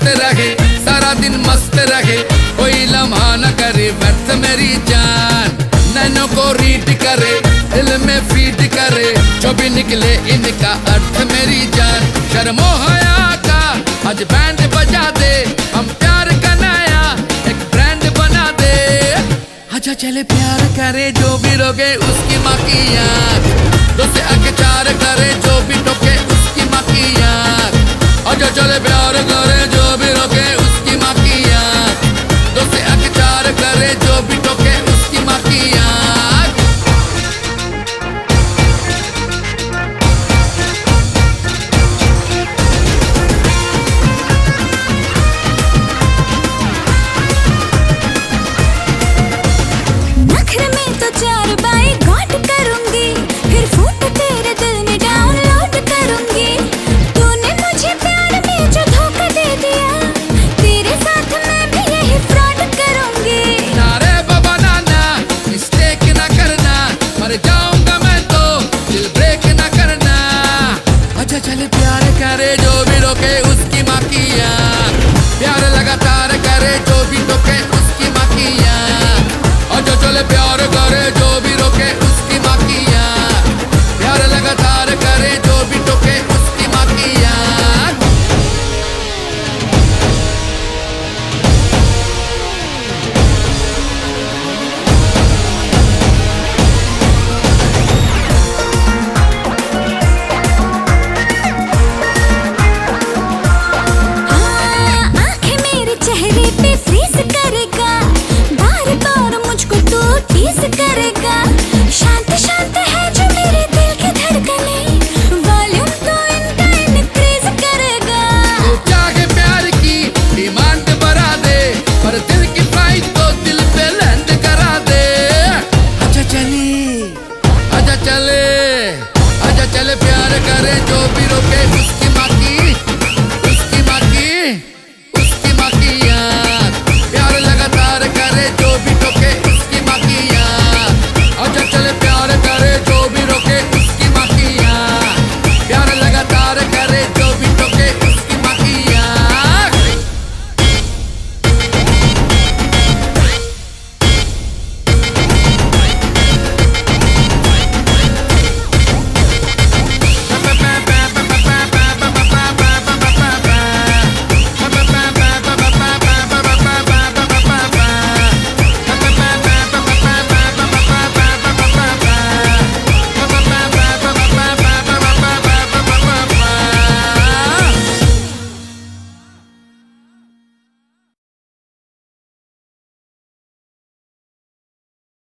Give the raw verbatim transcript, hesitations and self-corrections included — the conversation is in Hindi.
मस्त रहे, सारा दिन मस्त रहे, कोई लम्हा न करे व्यर्थ मेरी जान। नैनों को रीड करे, दिल में फीड करे, जो भी निकले इनका अर्थ मेरी जान। शर्मो हया का आज बैंड बजा दे, हम प्यार का नया एक ब्रांड बना दे। आजा चले प्यार करे, जो भी रोगे उसकी माँ की याद। दो से आगे चार